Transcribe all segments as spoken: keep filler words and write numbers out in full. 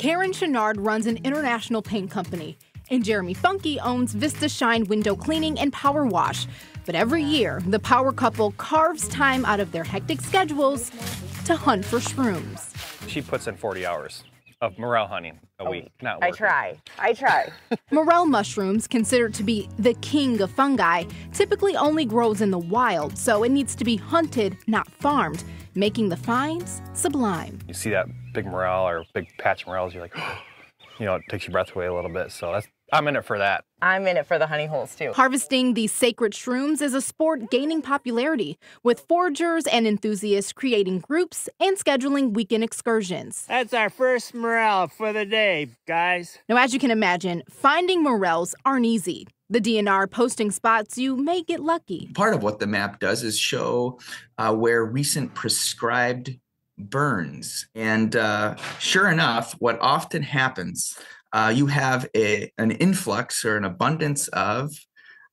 Karen Chouinard runs an international paint company, and Jeremy Funke owns Vista Shine Window Cleaning and Powerwash. But every year, the power couple carves time out of their hectic schedules to hunt for shrooms. She puts in forty hours of morel honey a, a week. week. Not I try. I try. Morel mushrooms, considered to be the king of fungi, typically only grows in the wild, so it needs to be hunted, not farmed, making the finds sublime. You see that big morel or big patch of morels, you're like, you know, it takes your breath away a little bit, so that's, I'm in it for that. I'm in it for the honey holes, too. Harvesting these sacred shrooms is a sport gaining popularity, with foragers and enthusiasts creating groups and scheduling weekend excursions. That's our first morel for the day, guys. Now, as you can imagine, finding morels aren't easy. The D N R posting spots, you may get lucky. Part of what the map does is show uh, where recent prescribed burns. And uh, sure enough, what often happens, Uh, you have a, an influx or an abundance of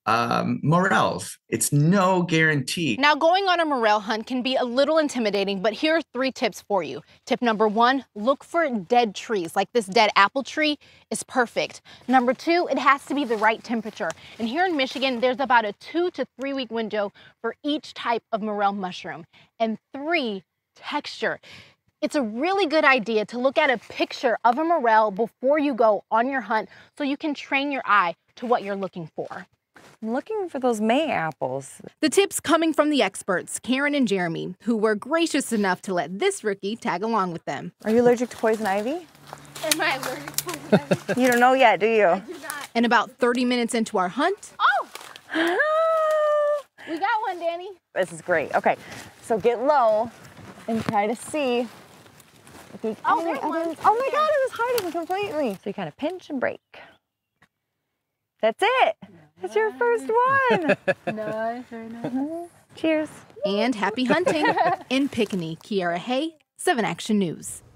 um, morels. It's no guarantee. Now, going on a morel hunt can be a little intimidating, but here are three tips for you. Tip number one, look for dead trees. Like this dead apple tree is perfect. Number two, it has to be the right temperature. And here in Michigan, there's about a two to three week window for each type of morel mushroom. And three, texture. It's a really good idea to look at a picture of a morel before you go on your hunt so you can train your eye to what you're looking for. I'm looking for those May apples. The tips coming from the experts, Karen and Jeremy, who were gracious enough to let this rookie tag along with them. Are you allergic to poison ivy? Am I allergic to poison ivy? You don't know yet, do you? I do not. And about thirty minutes into our hunt. Oh! We got one, Danny. This is great. Okay, so get low and try to see. Okay. Oh, there oh, one. Oh my God, it was hiding completely. So you kind of pinch and break. That's it. Nice. That's your first one. Nice, very nice. Cheers. And happy hunting. In Pickney, Kiara Hay, seven Action News.